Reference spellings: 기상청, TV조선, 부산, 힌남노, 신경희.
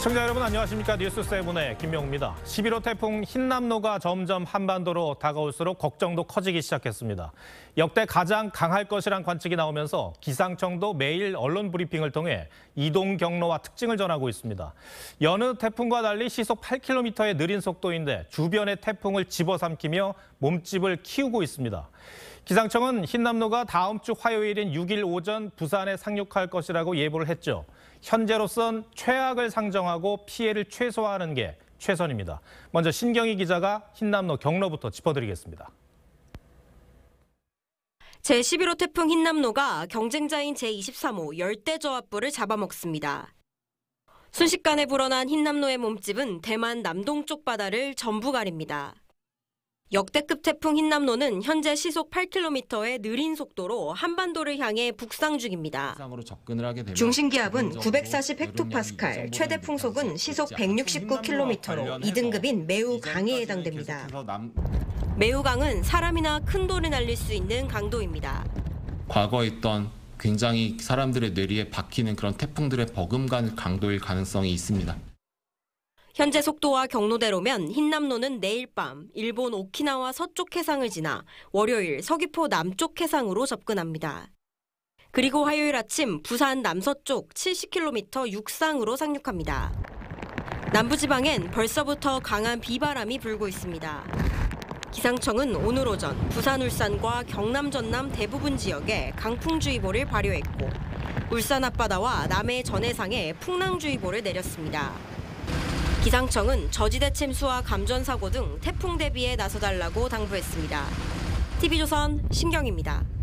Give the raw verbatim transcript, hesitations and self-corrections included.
시청자 여러분 안녕하십니까. 뉴스세븐의 김명우입니다. 십일 호 태풍 힌남노가 점점 한반도로 다가올수록 걱정도 커지기 시작했습니다. 역대 가장 강할 것이란 관측이 나오면서 기상청도 매일 언론 브리핑을 통해 이동 경로와 특징을 전하고 있습니다. 여느 태풍과 달리 시속 팔 킬로미터의 느린 속도인데 주변의 태풍을 집어삼키며 몸집을 키우고 있습니다. 기상청은 힌남노가 다음 주 화요일인 육 일 오전 부산에 상륙할 것이라고 예보를 했죠. 현재로선 최악을 상정하고 피해를 최소화하는 게 최선입니다. 먼저 신경희 기자가 힌남노 경로부터 짚어드리겠습니다. 제십일 호 태풍 힌남노가 경쟁자인 제이십삼 호 열대저압부를 잡아먹습니다. 순식간에 불어난 힌남노의 몸집은 대만 남동쪽 바다를 전부 가립니다. 역대급 태풍 힌남노는 현재 시속 팔 킬로미터의 느린 속도로 한반도를 향해 북상 중입니다. 중심기압은 구백사십 헥토파스칼, 최대 풍속은 시속 백육십구 킬로미터로 이 등급인 매우 강에 해당됩니다. 매우 강은 사람이나 큰 돌을 날릴 수 있는 강도입니다. 과거에 있던 굉장히 사람들의 뇌리에 박히는 그런 태풍들의 버금간 강도일 가능성이 있습니다. 현재 속도와 경로대로면 힌남노는 내일 밤 일본 오키나와 서쪽 해상을 지나 월요일 서귀포 남쪽 해상으로 접근합니다. 그리고 화요일 아침 부산 남서쪽 칠십 킬로미터 육상으로 상륙합니다. 남부지방엔 벌써부터 강한 비바람이 불고 있습니다. 기상청은 오늘 오전 부산, 울산과 경남, 전남 대부분 지역에 강풍주의보를 발효했고 울산 앞바다와 남해 전해상에 풍랑주의보를 내렸습니다. 기상청은 저지대 침수와 감전 사고 등 태풍 대비에 나서달라고 당부했습니다. 티비조선 신경희입니다.